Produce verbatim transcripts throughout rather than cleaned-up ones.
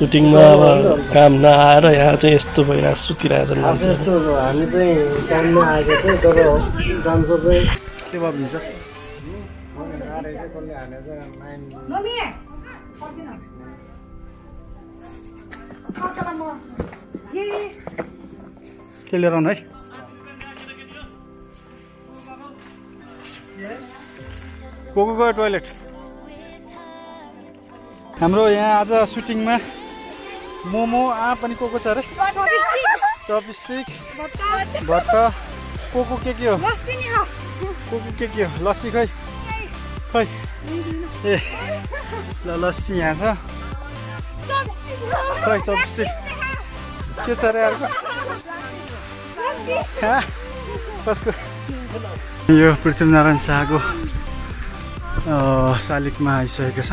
Shooting ma काम ना आएर यहाँ चाहिँ यस्तो भइरा सुतिराछ मान्छे यस्तो हामी चाहिँ काम मा आएको चाहिँ तर काम सबै के भन्छ आरे चाहिँ कसले हाने चाहिँ नाइन मम्मी पर्दिन कतमा म ये के लिएर आउन है को को गयो टोयलेट हाम्रो यहाँ आज सुटिङ मा मोमो आ पनि कोको छ रे चपस्टिक भट्टा कोको के के हो लस्सी नि हो कोको के के हो लस्सी खै खै ए ल लस्सी यहाँ छ खै चपस्टिक के छ रे अर्को हा कसको यो पृथ्वीनारायण शाहको अ सालिकमा आइसकेको छ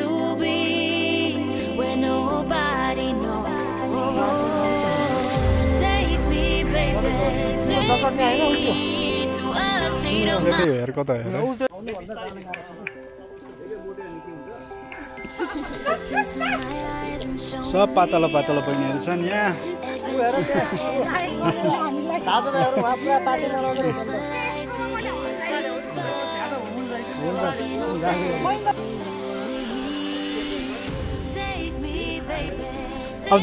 to be where nobody knows. Take me, baby, take me to a state of mind. So patala patala pani yeah. अब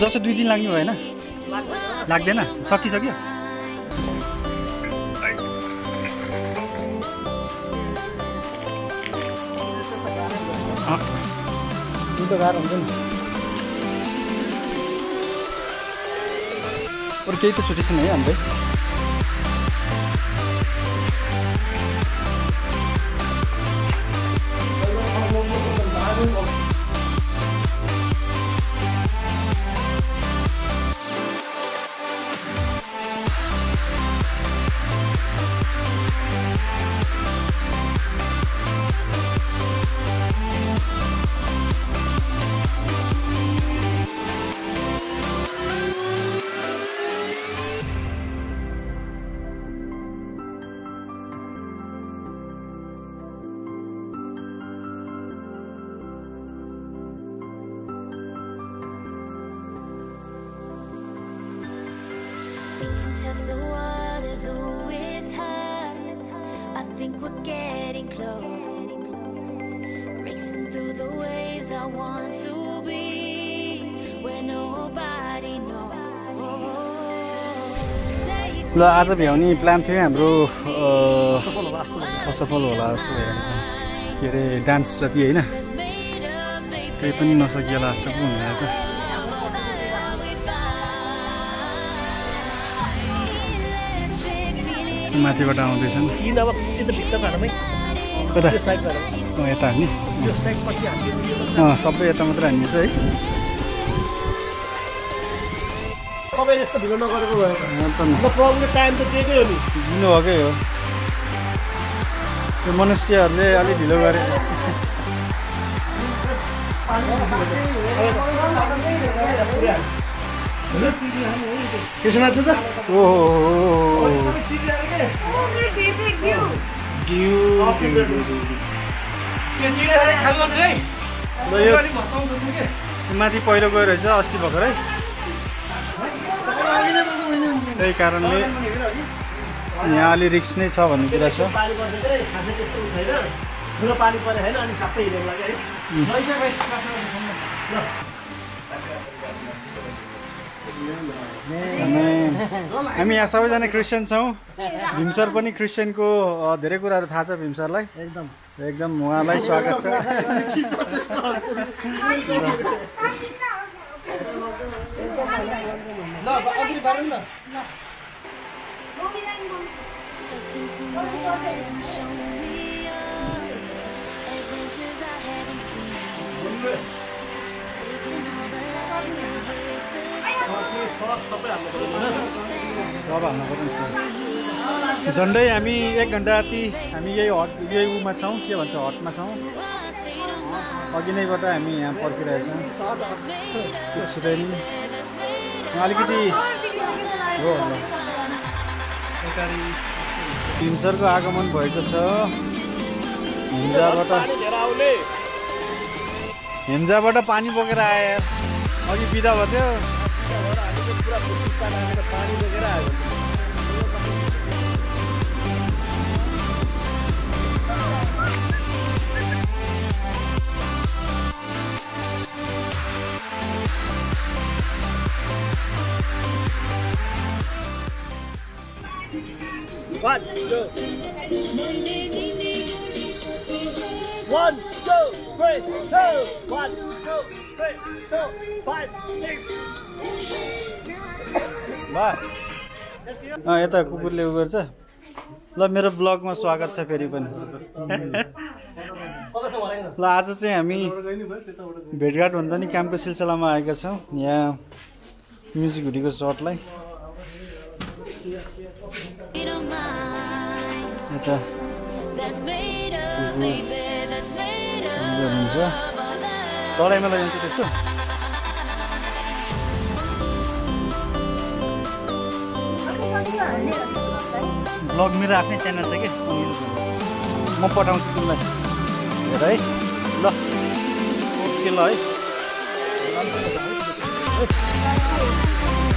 जस्तो दुई दिन लाग्यो हैन लाग्दैन सकिसक्यो त्यो त गाह्रो हुन्छ नि और कहीं तो छुट्टी से नहीं आंदे think we're getting close. Racing through the waves, I want to be where nobody knows. La आज भ्याउने प्लान थियो हाम्रो असफल होला जस्तो हेर्न के रे डान्स जति हैन केही पनि नसकिएला जस्तो हुन्छ त माथिबाट आउँदैछन् किन अब त्यो भित्र घरमै कता साइड गरौ म यता हामी यो साइड पछि हामी अ सबै यता मात्र हामी छ है सबै यस्तो भिड नगरेको भए त म प्रब्लम टाइम त दिएकै हो नि दिनु भकै हो त्यो मनुष्यहरुले अलि ढिलो गरे यसमा त ओहो माथि पहिरो गएर रहेछ अस्ति भर्खरै त्यही कारणले यहाँ अलि रिक्स नै छ भन्ने कुरा छ हामी यहाँ सबैजना क्रिस्चियन छौं भीमसर पनि क्रिस्चियनको धेरै कुराहरु थाहा छ भीमसरलाई एकदम एकदम उहाँलाई स्वागत छ ल अगाडि बढ्नु न झन्डै हामी एक घन्टा ती हामी यही हट यही उमा छौँ के भन्छ हटमा छौँ अघि नैबाट हामी यहाँ पर्खिरहेछौँ छिटै नि अलिकति हो भीमसरको आगमन भएको छ हिम्जाबाट हिम्जाबाट पानी बोकेर आयो अघि बिदा भयो थियो पानी बोकेर आयो One, two, one, two, three, two, one, two, three, two, five, six. Bye. हाँ ये तो कुकुर ले उगर चा। ला मेरा ब्लॉग में स्वागत है फेरी पन। ला आज से हमी बेड़गाड़ बंदनी कैंप के सिलसिला में आएगा सो यहाँ म्यूजिक वीडियो शॉट लाई। That's made up, baby. That's made up. All I know is this. Vlog मेरा अपने चैनल से क्या? मैं पढ़ाऊँ तुम्हें, right? लो, okay, लाई.